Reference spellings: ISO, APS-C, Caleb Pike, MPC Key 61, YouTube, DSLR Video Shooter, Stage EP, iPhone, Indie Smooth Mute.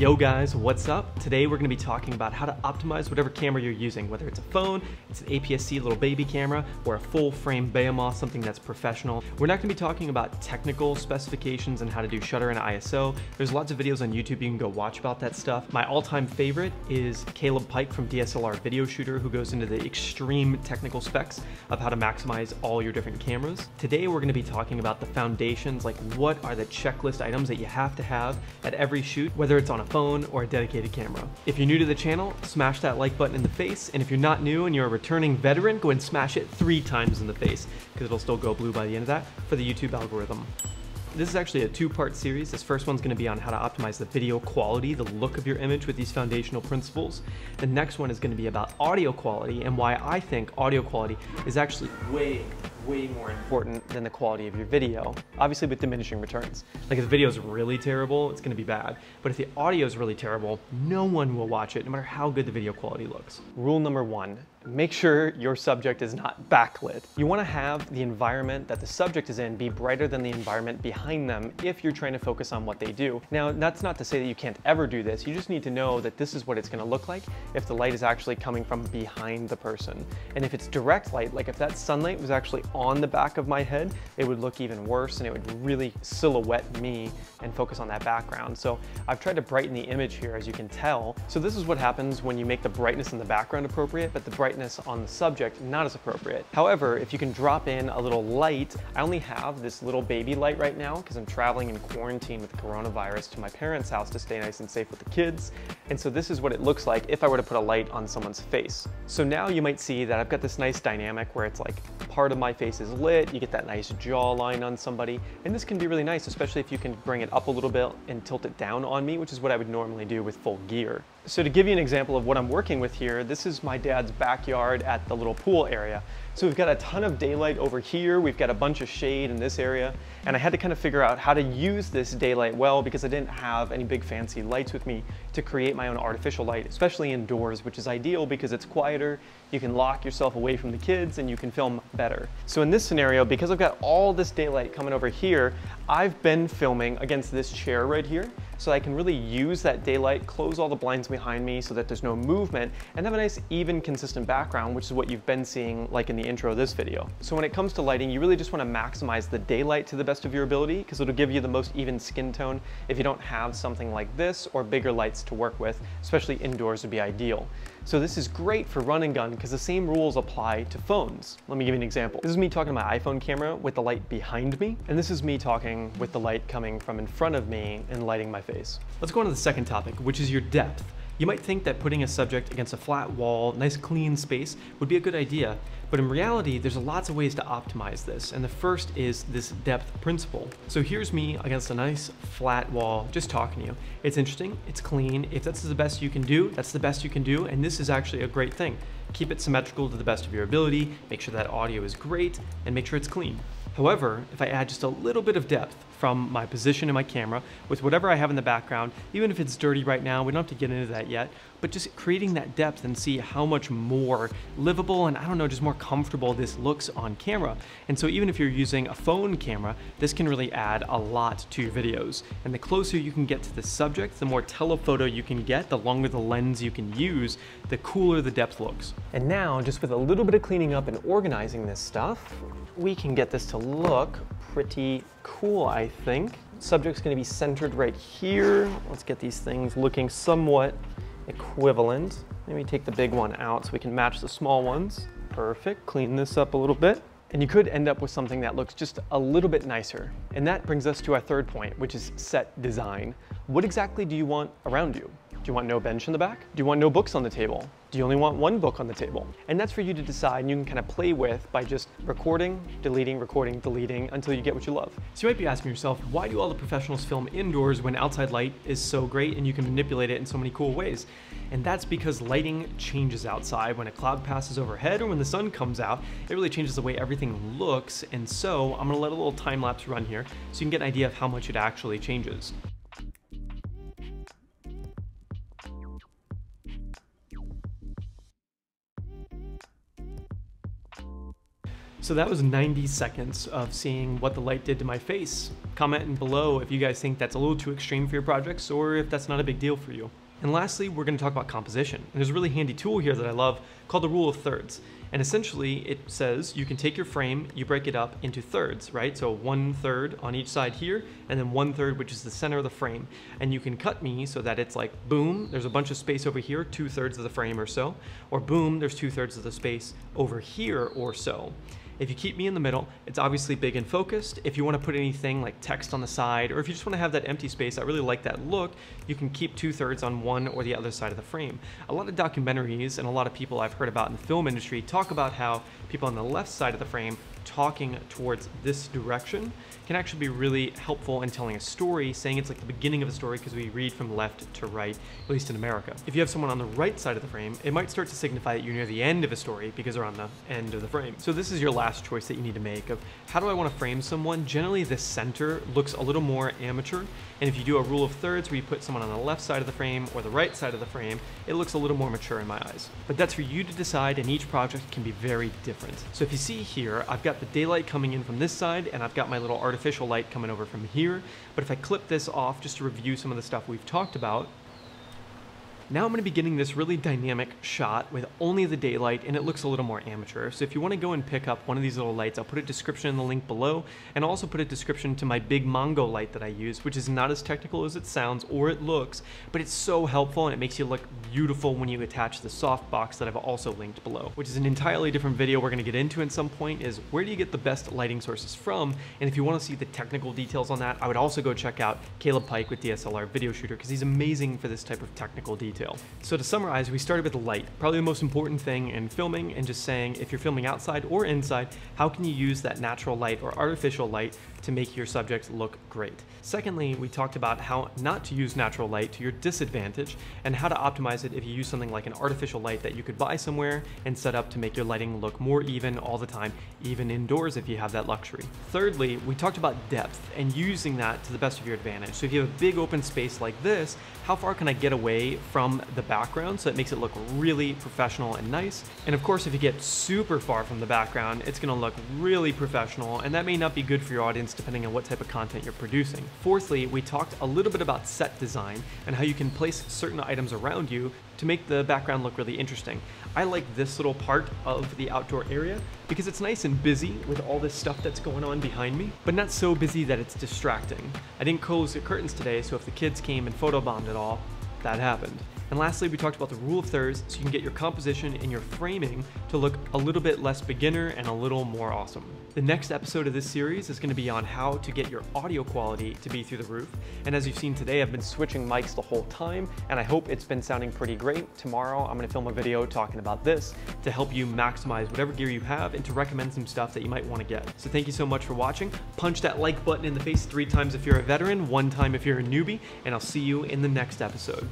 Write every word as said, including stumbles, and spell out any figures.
Yo guys, what's up? Today we're gonna be talking about how to optimize whatever camera you're using, whether it's a phone, it's an A P S C little baby camera, or a full frame B M O S, something that's professional. We're not gonna be talking about technical specifications and how to do shutter and I S O. There's lots of videos on YouTube you can go watch about that stuff. My all-time favorite is Caleb Pike from D S L R Video Shooter, who goes into the extreme technical specs of how to maximize all your different cameras. Today we're gonna be talking about the foundations, like what are the checklist items that you have to have at every shoot, whether it's on a phone or a dedicated camera. If you're new to the channel, smash that like button in the face, and if you're not new and you're a returning veteran, go and smash it three times in the face, because it'll still go blue by the end of that for the YouTube algorithm. This is actually a two-part series. This first one's gonna be on how to optimize the video quality, the look of your image with these foundational principles. The next one is gonna be about audio quality and why I think audio quality is actually way, way more important than the quality of your video, obviously with diminishing returns. Like if the video is really terrible, it's gonna be bad. But if the audio is really terrible, no one will watch it, no matter how good the video quality looks. Rule number one, make sure your subject is not backlit. You wanna have the environment that the subject is in be brighter than the environment behind them if you're trying to focus on what they do. Now, that's not to say that you can't ever do this. You just need to know that this is what it's gonna look like if the light is actually coming from behind the person. And if it's direct light, like if that sunlight was actually on the back of my head, it would look even worse and it would really silhouette me and focus on that background. So I've tried to brighten the image here, as you can tell. So this is what happens when you make the brightness in the background appropriate, but the brightness on the subject not as appropriate. However, if you can drop in a little light, I only have this little baby light right now because I'm traveling in quarantine with the coronavirus to my parents' house to stay nice and safe with the kids. And so this is what it looks like if I were to put a light on someone's face. So now you might see that I've got this nice dynamic where it's like part of my face is lit, you get that nice jawline on somebody, and this can be really nice, especially if you can bring it up a little bit and tilt it down on me, which is what I would normally do with full gear. So to give you an example of what I'm working with here, this is my dad's backyard at the little pool area. So we've got a ton of daylight over here, we've got a bunch of shade in this area, and I had to kind of figure out how to use this daylight well because I didn't have any big fancy lights with me to create my own artificial light, especially indoors, which is ideal because it's quieter, you can lock yourself away from the kids, and you can film better. So in this scenario, because I've got all this daylight coming over here, I've been filming against this chair right here, so I can really use that daylight, close all the blinds behind me so that there's no movement, and have a nice even consistent background, which is what you've been seeing like in the intro of this video. So when it comes to lighting, you really just wanna maximize the daylight to the best of your ability because it'll give you the most even skin tone. If you don't have something like this or bigger lights to work with, especially indoors, would be ideal. So this is great for run and gun because the same rules apply to phones. Let me give you an example. This is me talking to my iPhone camera with the light behind me, and this is me talking with the light coming from in front of me and lighting my face. Let's go on to the second topic, which is your depth. You might think that putting a subject against a flat wall, nice clean space, would be a good idea, but in reality, there's lots of ways to optimize this, and the first is this depth principle. So here's me against a nice flat wall, just talking to you. It's interesting, it's clean. If that's the best you can do, that's the best you can do, and this is actually a great thing. Keep it symmetrical to the best of your ability, make sure that audio is great, and make sure it's clean. However, if I add just a little bit of depth from my position in my camera with whatever I have in the background, even if it's dirty right now, we don't have to get into that yet, but just creating that depth and see how much more livable and I don't know, just more comfortable this looks on camera. And so even if you're using a phone camera, this can really add a lot to your videos. And the closer you can get to the subject, the more telephoto you can get, the longer the lens you can use, the cooler the depth looks. And now just with a little bit of cleaning up and organizing this stuff, we can get this to look pretty cool, I think. Subject's gonna be centered right here. Let's get these things looking somewhat equivalent. Let me take the big one out so we can match the small ones. Perfect, clean this up a little bit. And you could end up with something that looks just a little bit nicer. And that brings us to our third point, which is set design. What exactly do you want around you? Do you want no bench in the back? Do you want no books on the table? Do you only want one book on the table? And that's for you to decide, and you can kind of play with by just recording, deleting, recording, deleting until you get what you love. So you might be asking yourself, why do all the professionals film indoors when outside light is so great and you can manipulate it in so many cool ways? And that's because lighting changes outside. When a cloud passes overhead or when the sun comes out, it really changes the way everything looks. And so I'm gonna let a little time lapse run here so you can get an idea of how much it actually changes. So that was ninety seconds of seeing what the light did to my face. Commenting below if you guys think that's a little too extreme for your projects or if that's not a big deal for you. And lastly, we're going to talk about composition. And there's a really handy tool here that I love called the rule of thirds. And essentially it says you can take your frame, you break it up into thirds, right? So one third on each side here, and then one third, which is the center of the frame. And you can cut me so that it's like, boom, there's a bunch of space over here, two thirds of the frame or so, or boom, there's two thirds of the space over here or so. If you keep me in the middle, it's obviously big and focused. If you want to put anything like text on the side, or if you just want to have that empty space, I really like that look, you can keep two thirds on one or the other side of the frame. A lot of documentaries and a lot of people I've heard about in the film industry talk about how people on the left side of the frame talking towards this direction can actually be really helpful in telling a story, saying it's like the beginning of a story because we read from left to right, at least in America. If you have someone on the right side of the frame, it might start to signify that you're near the end of a story because they're on the end of the frame. So this is your last choice that you need to make of how do I want to frame someone? Generally the center looks a little more amateur, and if you do a rule of thirds where you put someone on the left side of the frame or the right side of the frame, it looks a little more mature in my eyes. But that's for you to decide, and each project can be very different. So if you see here, I've got the daylight coming in from this side, and I've got my little artificial light coming over from here. But if I clip this off just to review some of the stuff we've talked about, now I'm going to be getting this really dynamic shot with only the daylight, and it looks a little more amateur. So if you want to go and pick up one of these little lights, I'll put a description in the link below, and I'll also put a description to my big Mongo light that I use, which is not as technical as it sounds or it looks, but it's so helpful and it makes you look beautiful when you attach the softbox that I've also linked below, which is an entirely different video we're going to get into at some point, is where do you get the best lighting sources from? And if you want to see the technical details on that, I would also go check out Caleb Pike with D S L R Video Shooter, because he's amazing for this type of technical detail. So to summarize, we started with light, probably the most important thing in filming, and just saying if you're filming outside or inside, how can you use that natural light or artificial light to make your subjects look great? Secondly, we talked about how not to use natural light to your disadvantage and how to optimize it if you use something like an artificial light that you could buy somewhere and set up to make your lighting look more even all the time, even indoors if you have that luxury. Thirdly, we talked about depth and using that to the best of your advantage. So if you have a big open space like this, how far can I get away from the background so it makes it look really professional and nice? And of course, if you get super far from the background, it's going to look really professional, and that may not be good for your audience depending on what type of content you're producing. Fourthly, we talked a little bit about set design and how you can place certain items around you to make the background look really interesting. I like this little part of the outdoor area because it's nice and busy with all this stuff that's going on behind me, but not so busy that it's distracting. I didn't close the curtains today, so if the kids came and photobombed it all, that happened. And lastly, we talked about the rule of thirds, so you can get your composition and your framing to look a little bit less beginner and a little more awesome. The next episode of this series is going to be on how to get your audio quality to be through the roof. And as you've seen today, I've been switching mics the whole time, and I hope it's been sounding pretty great. Tomorrow, I'm going to film a video talking about this to help you maximize whatever gear you have and to recommend some stuff that you might want to get. So thank you so much for watching. Punch that like button in the face three times if you're a veteran, one time if you're a newbie, and I'll see you in the next episode.